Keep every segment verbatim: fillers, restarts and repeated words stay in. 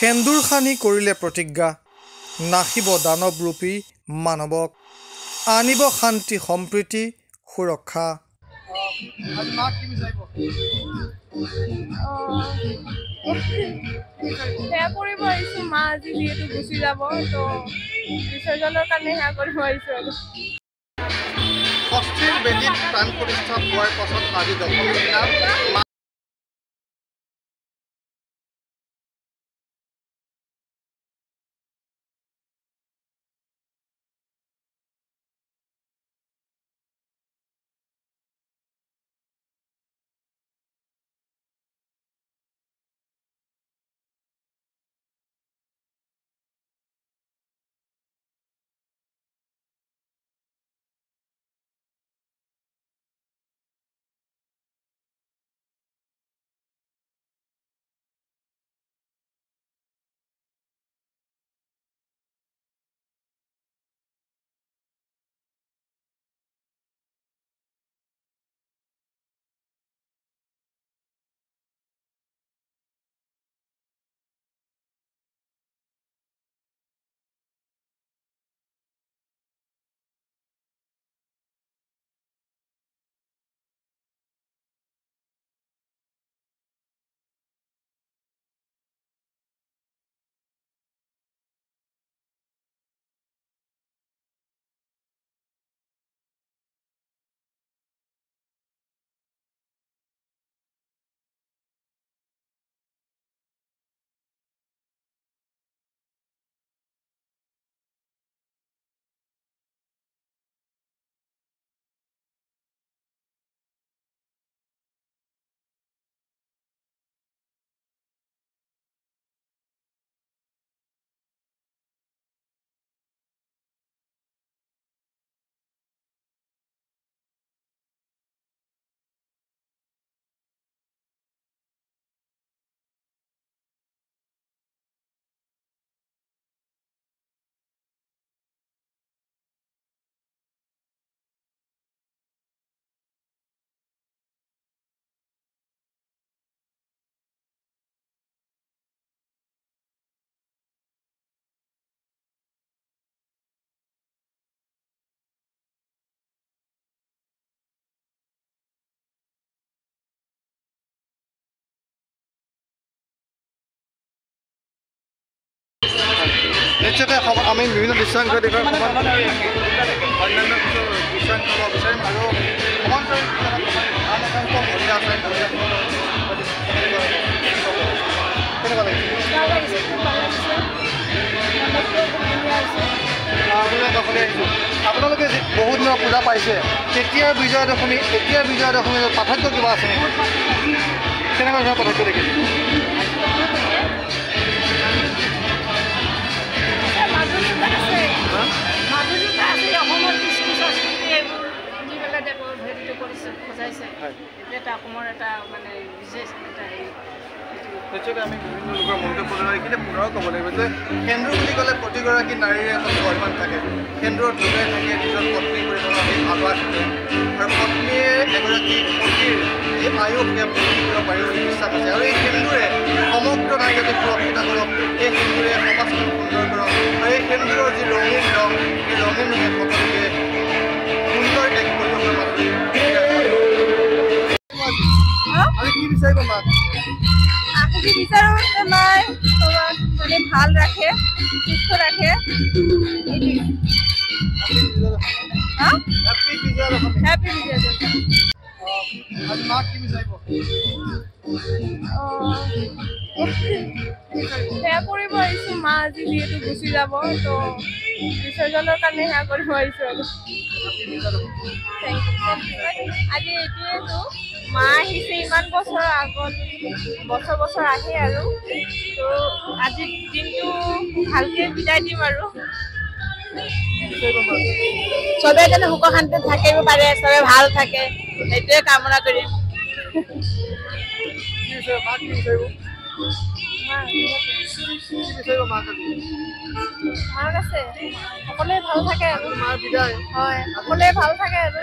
সেন্দুৰ খানি কৰিলে প্ৰতিজ্ঞা নাখিব দানৱৰূপী মানৱক আনিব শান্তি সম্প্ৰীতি সুৰক্ষা ষষ্ঠীৰ বেদীত প্ৰাণ প্ৰতিষ্ঠা পোৱাৰ পাছত আজি দশমী দিনা নিশ্চয়তে আমি বিভিন্ন বিশ্বাংশাধিকাৰ অন্যান্য কিছু বিশ্বাংশ হ'ব বিচাৰিম আৰু সমান্তৰাল মহিলা আছে কেনেকুৱা লাগিছে আপোনালোকে দশমী আপোনালোকে বহুত দিনৰ পূজা পাইছে তেতিয়াৰ বিজয়া দশমী এতিয়াৰ বিজয়া দশমীৰ পাৰ্থক্য কিবা আছে নেকি কেনেকুৱা ধৰণৰ পাৰ্থক্য দেখিছে নিশ্চয়তে আমি বিভিন্ন লোকৰ মন্তব্য কিন্তু পুনৰও ক'ব লাগিব যে সেন্দুৰ বুলি ক'লে প্ৰতিগৰাকী নাৰীৰে এখন পৰিমাণ থাকে সেন্দুৰত লুকাই থাকে নিজৰ পত্নী পৰিমাণৰ সেই ভালুৱা থাকে আৰু পত্নীয়ে এগৰাকী পতিৰ এই আয়ুস সেই পত্নীৰ বায়ুৰ বিশ্বাস আছে আৰু এই সেন্দুৰে সমগ্ৰ নাৰীকে সুৰক্ষিত কৰক এই সেন্দুৰে সমাজখন সুন্দৰ কৰক আৰু এই সেন্দুৰৰ যি ৰঙীন ৰং সেই ৰঙীন ৰঙে সকলোকে সুন্দৰ এক পৰিৱেশৰ মাজত কি বিচাৰিব মাক আমি বিচাৰো যে মাই তোমাক মানে ভাল ৰাখে সুস্থ ৰাখে সেয়া কৰিব আহিছো মা আজি যিহেতু গুচি যাব তো বিসৰ্জনৰ কাৰণে সেয়া কৰিব আহিছো আজি এইটোৱেতো মা আহিছে ইমান বছৰ আগত বছৰ বছৰ আহে আৰু তো আজিৰ দিনটো ভালকৈ বিদায় দিম আৰু চবে যেন সুখ শান্তিত থাকিব পাৰে চবে ভাল থাকে সেইটোৱে কামনা কৰিম মাৰ আছে সকলোৱে ভাল থাকে আৰু মাৰ বিদায় হয় সকলোৱে ভাল থাকে আৰু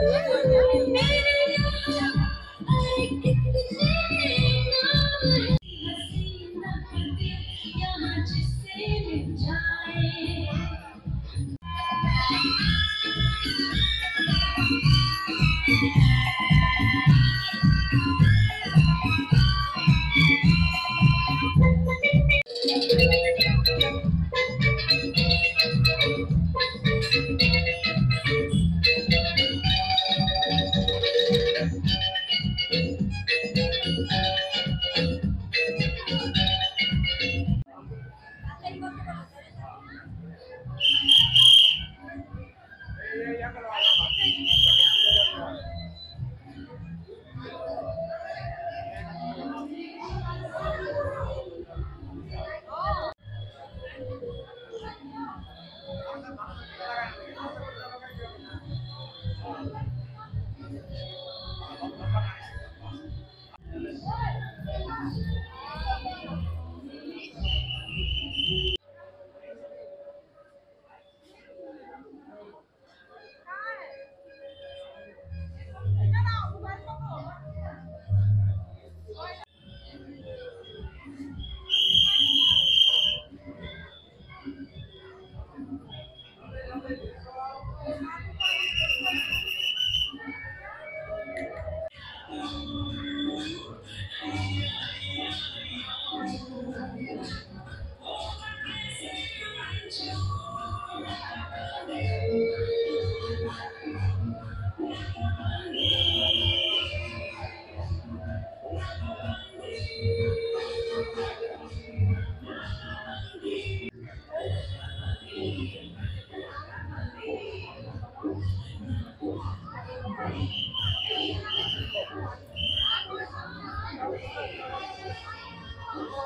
Yeah.